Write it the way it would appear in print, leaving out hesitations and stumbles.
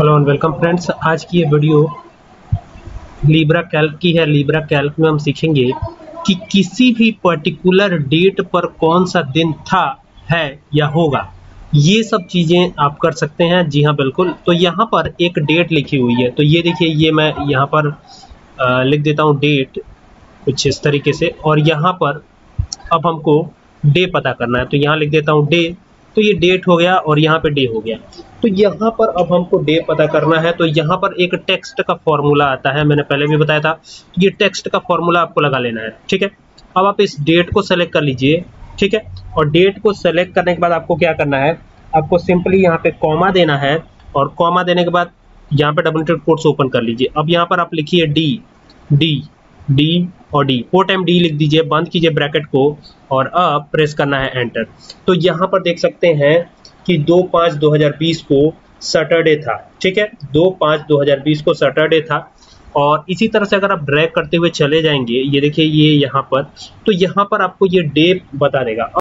Hello and welcome friends, आज की ये वीडियो लिब्रा कैल्क की है। लिब्रा कैल्क में हम सीखेंगे कि किसी भी पर्टिकुलर डेट पर कौन सा दिन था, है या होगा, ये सब चीज़ें आप कर सकते हैं। जी हाँ बिल्कुल। तो यहाँ पर एक डेट लिखी हुई है, तो ये देखिए, ये मैं यहाँ पर लिख देता हूँ डेट कुछ इस तरीके से, और यहाँ पर अब हमको डे पता करना है, तो यहाँ लिख देता हूँ डे। तो ये डेट हो गया और यहाँ पे डे हो गया। तो यहाँ पर अब हमको डे पता करना है, तो यहाँ पर एक टेक्स्ट का फॉर्मूला आता है, मैंने पहले भी बताया था। ये टेक्स्ट का फॉर्मूला आपको लगा लेना है, ठीक है। अब आप इस डेट को सेलेक्ट कर लीजिए, ठीक है। और डेट को सेलेक्ट करने के बाद आपको क्या करना है, आपको सिंपली यहाँ पे कॉमा देना है, और कॉमा देने के बाद यहाँ पे डबल इंटेड कोट्स ओपन कर लीजिए। अब यहाँ पर आप लिखिए डी डी डी और डी, 4 टाइम डी लिख दीजिए, बंद कीजिए ब्रैकेट को, और अब प्रेस करना है एंटर। तो यहाँ पर देख सकते हैं कि 2/5/2020 को सैटरडे था, ठीक है। 2/5/2020 को सैटरडे था। और इसी तरह से अगर आप ड्रैग करते हुए चले जाएंगे, ये देखिए ये यहाँ पर, तो यहाँ पर आपको ये डे बता देगा।